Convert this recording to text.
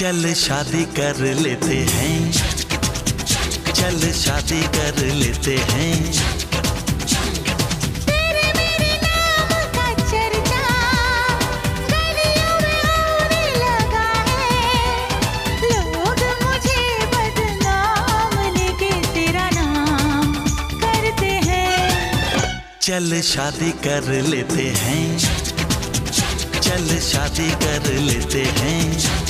चल शादी कर लेते हैं, चल शादी कर लेते हैं। चल शादी कर लेते हैं, चल शादी कर लेते हैं।